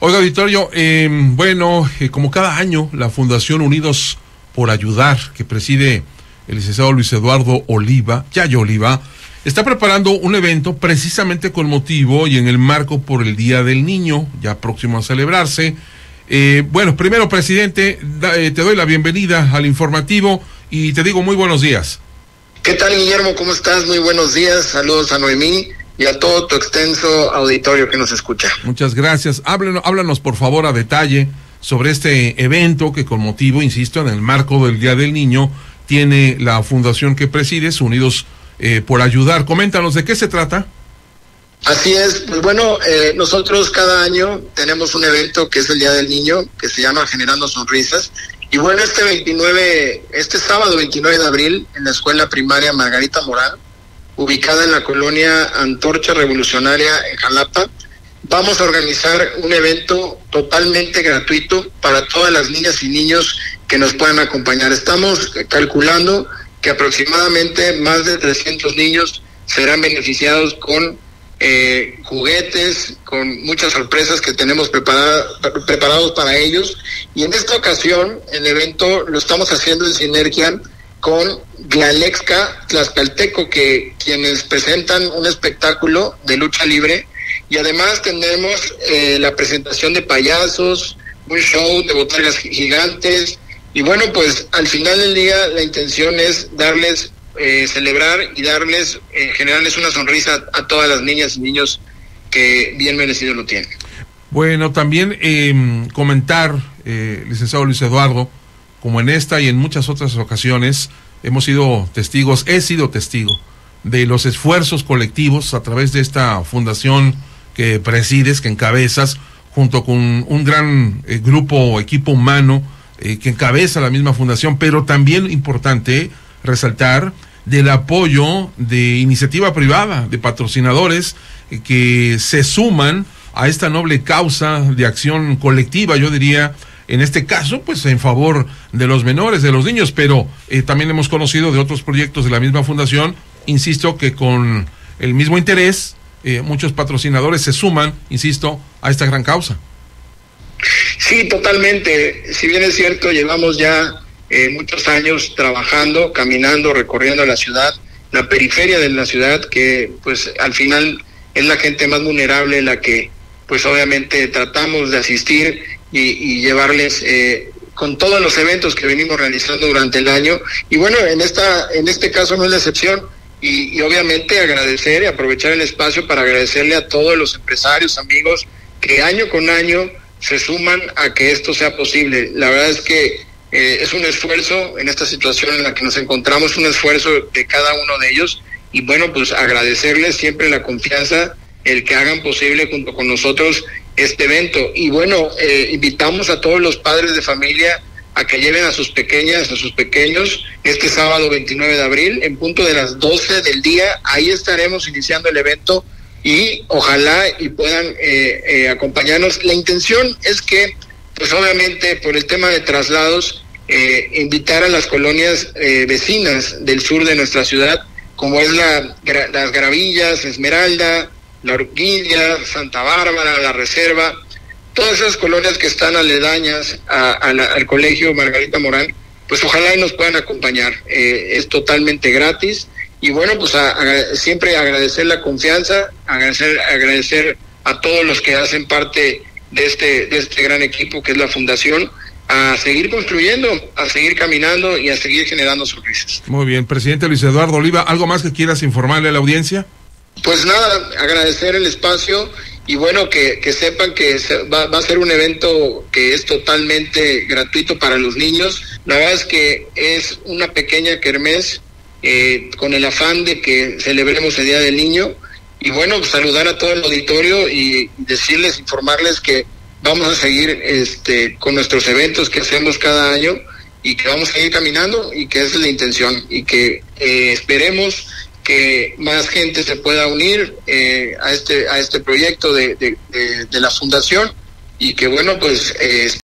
Oiga, auditorio, bueno, como cada año, la Fundación Unidos por Ayudar, que preside el licenciado Luis Eduardo Oliva, Yayo Oliva, está preparando un evento precisamente con motivo y en el marco por el Día del Niño, ya próximo a celebrarse. Bueno, primero, presidente, te doy la bienvenida al informativo y te digo muy buenos días. ¿Qué tal, Guillermo? ¿Cómo estás? Muy buenos días. Saludos a Noemí y a todo tu extenso auditorio que nos escucha. Muchas gracias. Háblanos, por favor, a detalle sobre este evento que con motivo, insisto, en el marco del Día del Niño, tiene la fundación que presides, Unidos por Ayudar. Coméntanos, ¿de qué se trata? Así es, pues bueno, nosotros cada año tenemos un evento que es el Día del Niño, que se llama Generando Sonrisas, y bueno, este sábado 29 de abril, en la Escuela Primaria Margarita Morán, ubicada en la colonia Antorcha Revolucionaria en Xalapa, vamos a organizar un evento totalmente gratuito para todas las niñas y niños que nos puedan acompañar. Estamos calculando que aproximadamente más de 300 niños serán beneficiados con juguetes, con muchas sorpresas que tenemos preparados para ellos. Y en esta ocasión, el evento lo estamos haciendo en sinergia con Glalexca Tlaxcalteco, quienes presentan un espectáculo de lucha libre, y además tenemos la presentación de payasos, un show de botargas gigantes. Y bueno, pues al final del día la intención es darles, celebrar y darles, generarles una sonrisa a todas las niñas y niños que bien merecido lo tienen. Bueno, también comentar, licenciado Luis Eduardo, como en esta y en muchas otras ocasiones he sido testigo de los esfuerzos colectivos a través de esta fundación que presides, que encabezas, junto con un gran equipo humano que encabeza la misma fundación, pero también importante resaltar del apoyo de iniciativa privada, de patrocinadores que se suman a esta noble causa de acción colectiva, yo diría, en este caso, pues en favor de los menores, de los niños, pero también hemos conocido de otros proyectos de la misma fundación, insisto, que con el mismo interés, muchos patrocinadores se suman, insisto, a esta gran causa. Sí, totalmente. Si bien es cierto, llevamos ya muchos años trabajando, caminando, recorriendo la ciudad, la periferia de la ciudad, que pues al final es la gente más vulnerable la que pues obviamente tratamos de asistir y llevarles con todos los eventos que venimos realizando durante el año. Y bueno, en este caso no es la excepción. Y obviamente agradecer y aprovechar el espacio para agradecerle a todos los empresarios, amigos, que año con año se suman a que esto sea posible. La verdad es que es un esfuerzo en esta situación en la que nos encontramos, un esfuerzo de cada uno de ellos, y bueno, pues agradecerles siempre la confianza, el que hagan posible junto con nosotros este evento. Y bueno, invitamos a todos los padres de familia a que lleven a sus pequeñas, a sus pequeños, este sábado 29 de abril, en punto de las 12 del día, ahí estaremos iniciando el evento, y ojalá y puedan acompañarnos. La intención es que, pues obviamente, por el tema de traslados, invitar a las colonias vecinas del sur de nuestra ciudad, como es las Gravillas, Esmeralda, La Orquídea, Santa Bárbara, La Reserva, todas esas colonias que están aledañas al colegio Margarita Morán, pues ojalá y nos puedan acompañar. Es totalmente gratis. Y bueno, pues siempre agradecer la confianza, agradecer a todos los que hacen parte de este gran equipo que es la fundación, a seguir construyendo, a seguir caminando y a seguir generando sonrisas. Muy bien, presidente Luis Eduardo Oliva, ¿algo más que quieras informarle a la audiencia? Pues nada, agradecer el espacio. Y bueno, que sepan que va a ser un evento que es totalmente gratuito para los niños. La verdad es que es una pequeña kermés con el afán de que celebremos el Día del Niño. Y bueno, pues saludar a todo el auditorio y decirles, informarles que vamos a seguir con nuestros eventos que hacemos cada año y que vamos a ir caminando, y que esa es la intención, y que esperemos que más gente se pueda unir a este proyecto de la fundación, y que bueno, pues